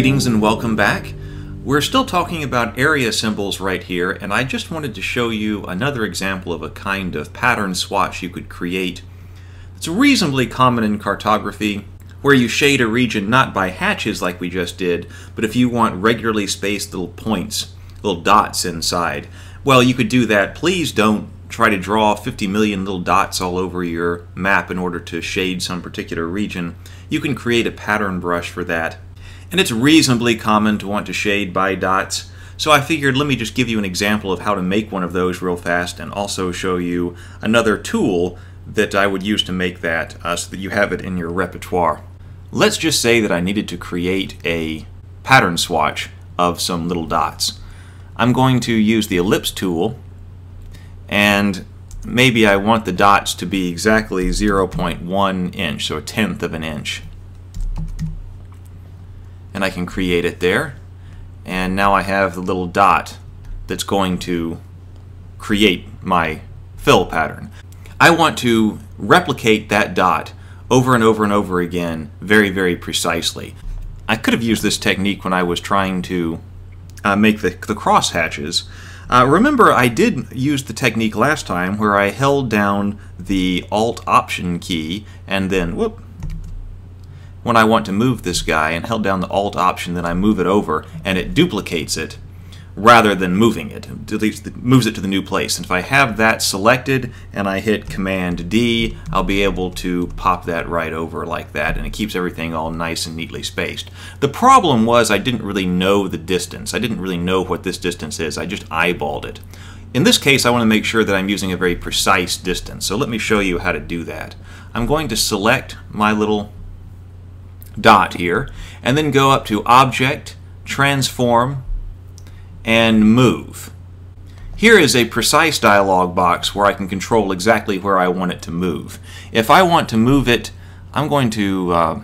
Greetings and welcome back. We're still talking about area symbols right here, and I just wanted to show you another example of a kind of pattern swatch you could create. It's reasonably common in cartography, where you shade a region not by hatches like we just did, but if you want regularly spaced little points, little dots inside. Well, you could do that. Please don't try to draw 50 million little dots all over your map in order to shade some particular region. You can create a pattern brush for that. And it's reasonably common to want to shade by dots, so I figured let me just give you an example of how to make one of those real fast and also show you another tool that I would use to make that so that you have it in your repertoire. Let's just say that I needed to create a pattern swatch of some little dots. I'm going to use the ellipse tool, and maybe I want the dots to be exactly 0.1 inch, so a tenth of an inch. And I can create it there, and now I have the little dot that's going to create my fill pattern. I want to replicate that dot over and over and over again very, very precisely. I could have used this technique when I was trying to make the cross hatches. Remember, I did use the technique last time where I held down the Alt-Option key and then, whoop, when I want to move this guy and held down the Alt option, then I move it over and it duplicates it rather than moving it. It moves it to the new place. And if I have that selected and I hit Command D, I'll be able to pop that right over like that, and it keeps everything all nice and neatly spaced. The problem was I didn't really know the distance. I didn't really know what this distance is. I just eyeballed it. In this case, I want to make sure that I'm using a very precise distance. So let me show you how to do that. I'm going to select my little dot here, and then go up to Object, Transform, and Move. Here is a precise dialog box where I can control exactly where I want it to move. If I want to move it, I'm going to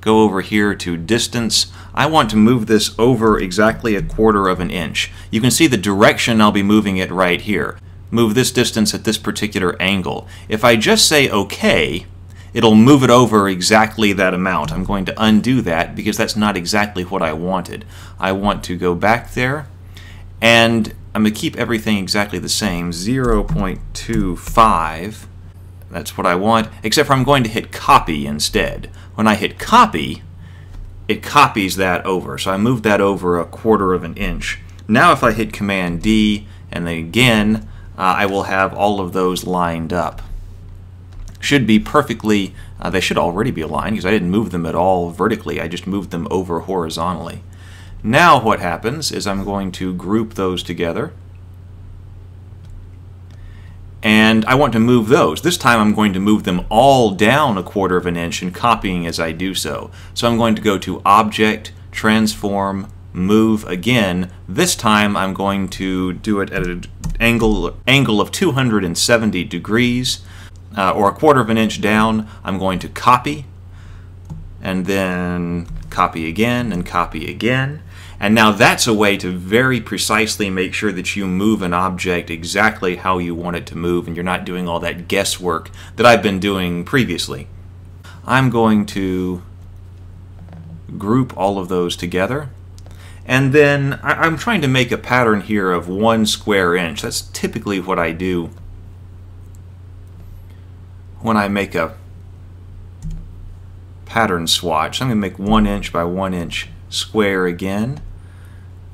go over here to Distance. I want to move this over exactly a quarter of an inch. You can see the direction I'll be moving it right here. Move this distance at this particular angle. If I just say OK, it'll move it over exactly that amount. I'm going to undo that because that's not exactly what I wanted. I want to go back there, and I'm going to keep everything exactly the same, 0.25. That's what I want, except for I'm going to hit copy instead. When I hit copy, it copies that over. So I moved that over a quarter of an inch. Now if I hit Command D and then again, I will have all of those lined up. Should be perfectly, they should already be aligned because I didn't move them at all vertically, I just moved them over horizontally. Now what happens is I'm going to group those together, and I want to move those. This time I'm going to move them all down a quarter of an inch and copying as I do so. So I'm going to go to Object, Transform, Move again. This time I'm going to do it at an angle of 270 degrees. Or a quarter of an inch down, I'm going to copy, and then copy again, and copy again. And now that's a way to very precisely make sure that you move an object exactly how you want it to move, and you're not doing all that guesswork that I've been doing previously. I'm going to group all of those together. And then I'm trying to make a pattern here of 1 square inch. That's typically what I do when I make a pattern swatch. So I'm going to make 1 inch by 1 inch square again.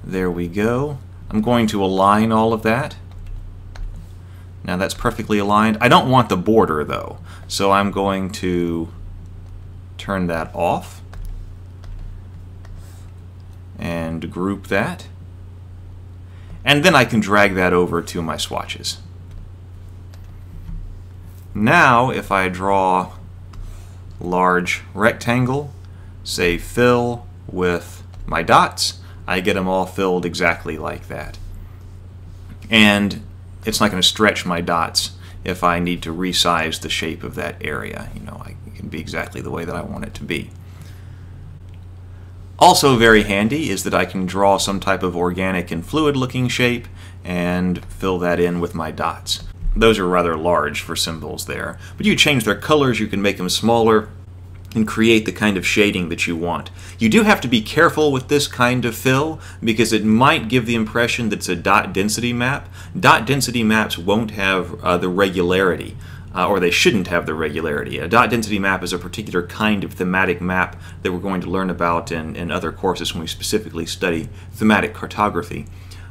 There we go. I'm going to align all of that. Now that's perfectly aligned. I don't want the border though, so I'm going to turn that off and group that. And then I can drag that over to my swatches. Now, if I draw large rectangle, say fill with my dots, I get them all filled exactly like that. And it's not going to stretch my dots if I need to resize the shape of that area. You know, it can be exactly the way that I want it to be. Also very handy is that I can draw some type of organic and fluid looking shape and fill that in with my dots. Those are rather large for symbols there. But you change their colors, you can make them smaller. and create the kind of shading that you want. You do have to be careful with this kind of fill because it might give the impression that it's a dot density map. Dot density maps won't have the regularity, or they shouldn't have the regularity. A dot density map is a particular kind of thematic map that we're going to learn about in other courses when we specifically study thematic cartography.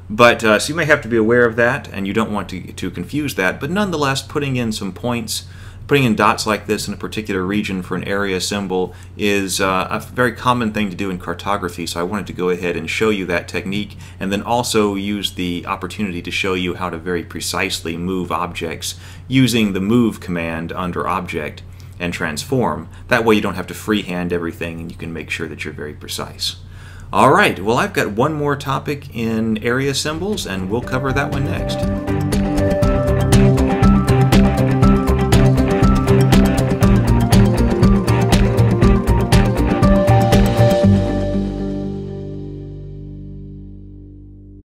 But so you may have to be aware of that, and you don't want to confuse that, but nonetheless putting in some points, putting in dots like this in a particular region for an area symbol is a very common thing to do in cartography, so I wanted to go ahead and show you that technique and then also use the opportunity to show you how to very precisely move objects using the move command under object and transform. That way you don't have to freehand everything and you can make sure that you're very precise. All right, well I've got one more topic in area symbols and we'll cover that one next.